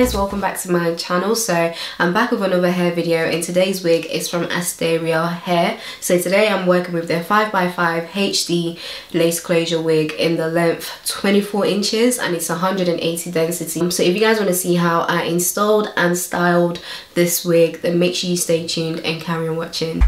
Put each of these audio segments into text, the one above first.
guys, welcome back to my channel. So I'm back with another hair video, and today's wig is from Asteria Hair. So today I'm working with their 5x5 HD lace closure wig in the length 24 inches, and it's 180 density. So if you guys want to see how I installed and styled this wig, then make sure you stay tuned and carry on watching.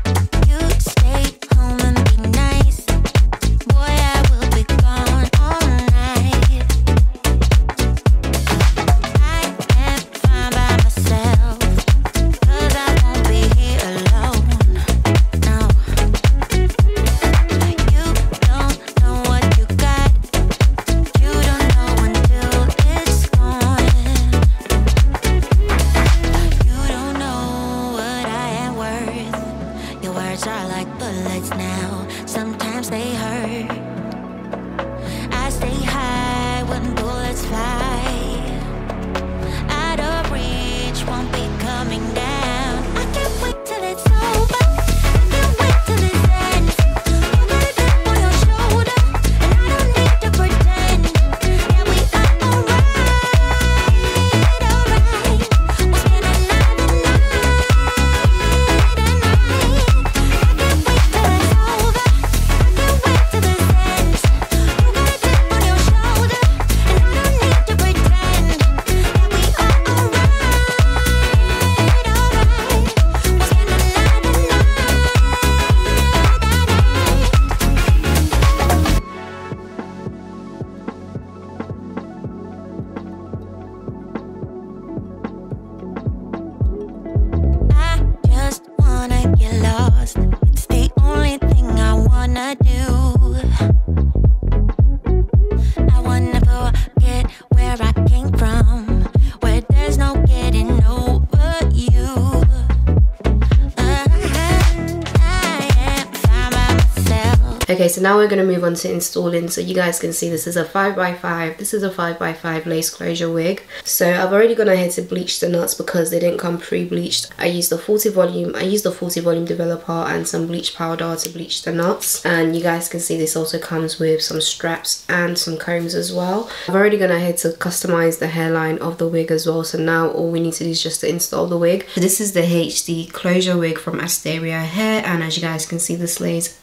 Okay, so now we're going to move on to installing. So you guys can see this is a 5x5. This is a 5x5 lace closure wig. So I've already gone ahead to bleach the knots because they didn't come pre-bleached. I used the 40 volume. I used the 40 volume developer and some bleach powder to bleach the knots. And you guys can see this also comes with some straps and some combs as well. I've already gone ahead to customize the hairline of the wig as well. So now all we need to do is just to install the wig. So this is the HD closure wig from Asteria Hair, and as you guys can see, this lace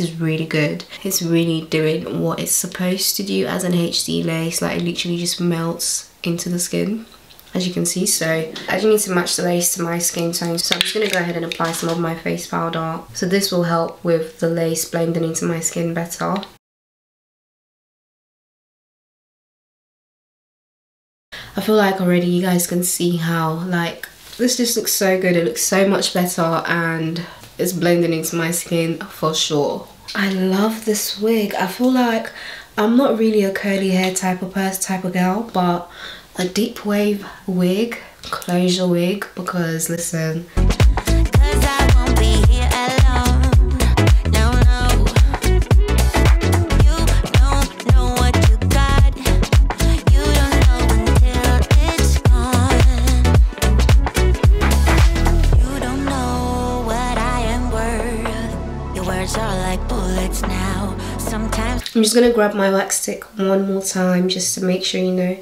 is really good. It's really doing what it's supposed to do as an HD lace. Like, it literally just melts into the skin, as you can see. So I just need to match the lace to my skin tone, so I'm just going to go ahead and apply some of my face powder. So this will help with the lace blending into my skin better. I feel like already you guys can see how, like, this just looks so good. It looks so much better, and it's blending into my skin for sure. I love this wig. I feel like I'm not really a curly hair type of girl, but a deep wave wig, closure wig, because listen. I'm just going to grab my wax stick one more time just to make sure, you know,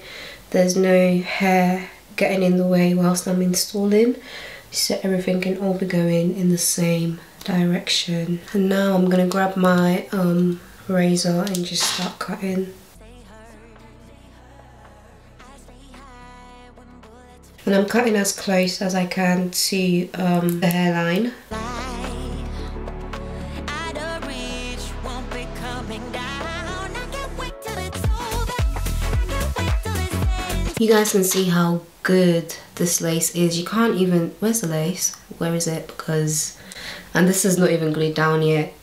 there's no hair getting in the way whilst I'm installing, so everything can all be going in the same direction. And now I'm going to grab my razor and just start cutting. And I'm cutting as close as I can to the hairline. You guys can see how good this lace is. You can't even, where's the lace? Where is it? Because, and this is not even glued down yet.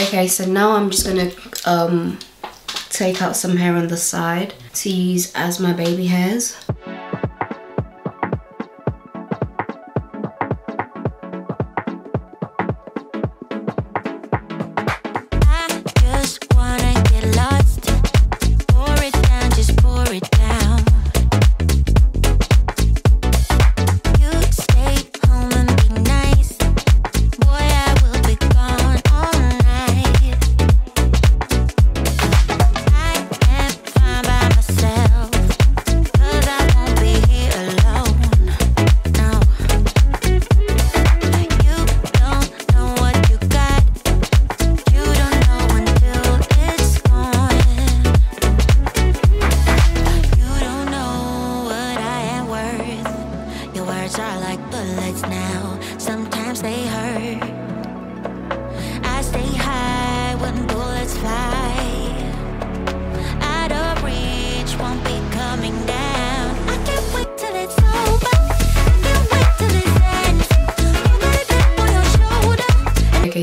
Okay, so now I'm just gonna take out some hair on the side to use as my baby hairs.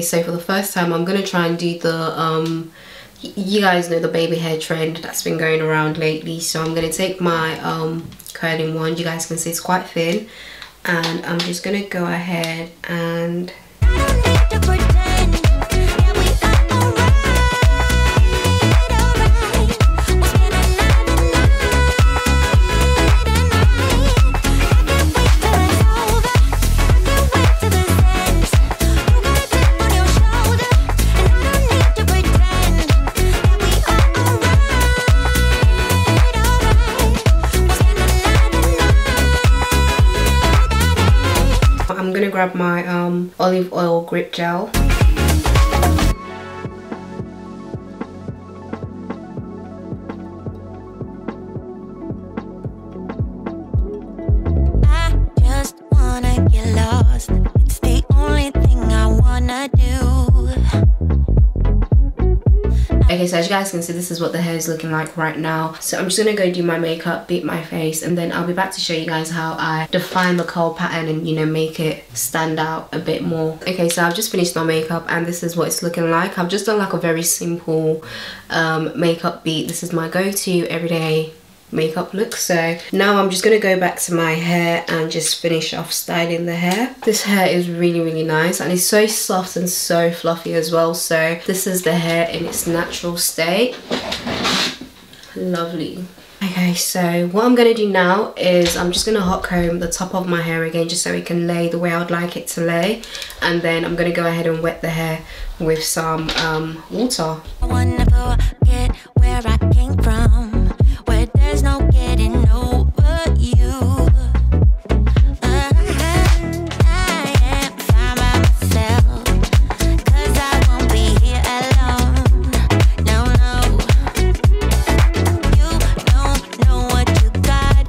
So for the first time, I'm gonna try and do the you guys know the baby hair trend that's been going around lately. So I'm gonna take my curling wand. You guys can see it's quite thin, and I'm just gonna go ahead and grab my olive oil grip gel. Okay, so as you guys can see, this is what the hair is looking like right now. So I'm just gonna go do my makeup, beat my face, and then I'll be back to show you guys how I define the curl pattern and, you know, make it stand out a bit more. Okay, so I've just finished my makeup and this is what it's looking like. I've just done like a very simple makeup beat. This is my go-to everyday makeup look. So now I'm just gonna go back to my hair and just finish off styling the hair. This hair is really, really nice, and it's so soft and so fluffy as well. So this is the hair in its natural state. Lovely. Okay, so what I'm gonna do now is I'm just gonna hot comb the top of my hair again, just so it can lay the way I would like it to lay, and then I'm gonna go ahead and wet the hair with some water. I wanna go get where I came from. There's no getting over you. I am fine by myself, 'cause I won't be here alone. No, you don't know what you got.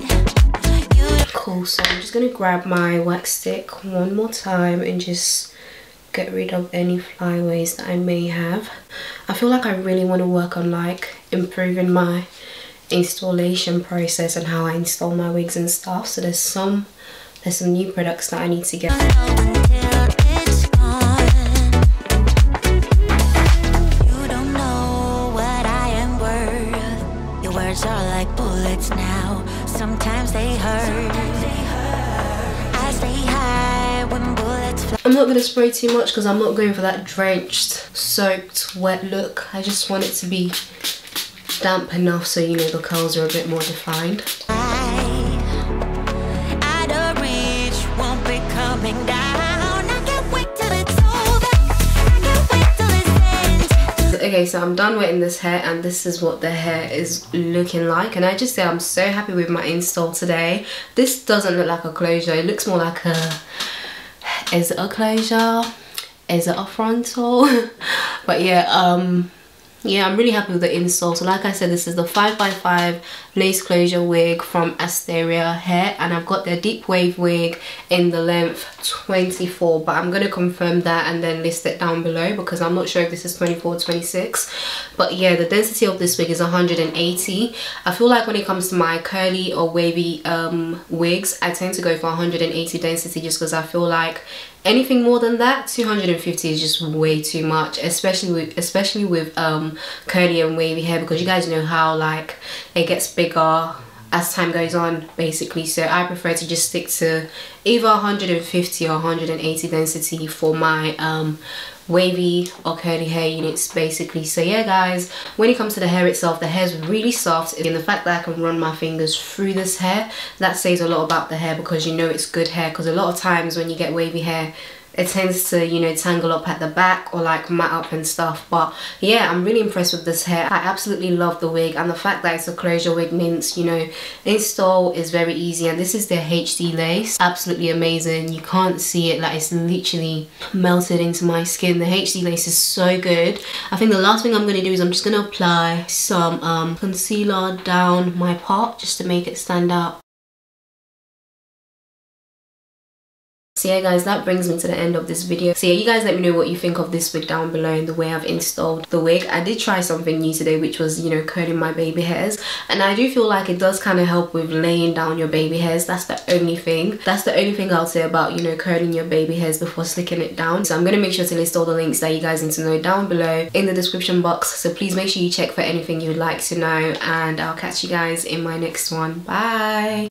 Cool, so I'm just gonna grab my wax stick one more time and just get rid of any flyaways that I may have. I feel like I really want to work on like improving my installation process and how I install my wigs and stuff, so there's some new products that I need to get. I'm not going to spray too much because I'm not going for that drenched, soaked, wet look. I just want it to be damp enough so, you know, the curls are a bit more defined. Okay, so I'm done wetting this hair and this is what the hair is looking like, and I just say I'm so happy with my install today. This doesn't look like a closure, it looks more like a... is it a closure? Is it a frontal? But yeah, yeah, I'm really happy with the install. So like I said, this is the 5x5 lace closure wig from Asteria Hair, and I've got their deep wave wig in the length 24, but I'm going to confirm that and then list it down below because I'm not sure if this is 24 or 26. But yeah, the density of this wig is 180. I feel like when it comes to my curly or wavy wigs, I tend to go for 180 density just because I feel like Anything more than that, 250 is just way too much, especially with curly and wavy hair, because you guys know how like it gets bigger as time goes on basically. So I prefer to just stick to either 150 or 180 density for my wavy or curly hair units basically. So yeah guys, when it comes to the hair itself, the hair is really soft, and the fact that I can run my fingers through this hair, that says a lot about the hair, because you know it's good hair. Because a lot of times when you get wavy hair, it tends to, you know, tangle up at the back or like mat up and stuff. But yeah, I'm really impressed with this hair. I absolutely love the wig, and the fact that it's a closure wig means, you know, install is very easy. And this is their HD lace, absolutely amazing. You can't see it, like it's literally melted into my skin. The HD lace is so good. I think the last thing I'm gonna do is I'm just gonna apply some concealer down my part just to make it stand out. So yeah guys, that brings me to the end of this video. So yeah, you guys let me know what you think of this wig down below and the way I've installed the wig. I did try something new today, which was, you know, curling my baby hairs, and I do feel like it does kind of help with laying down your baby hairs. That's the only thing. That's the only thing I'll say about, you know, curling your baby hairs before slicking it down. So I'm gonna make sure to list all the links that you guys need to know down below in the description box. So please make sure you check for anything you'd like to know, and I'll catch you guys in my next one. Bye.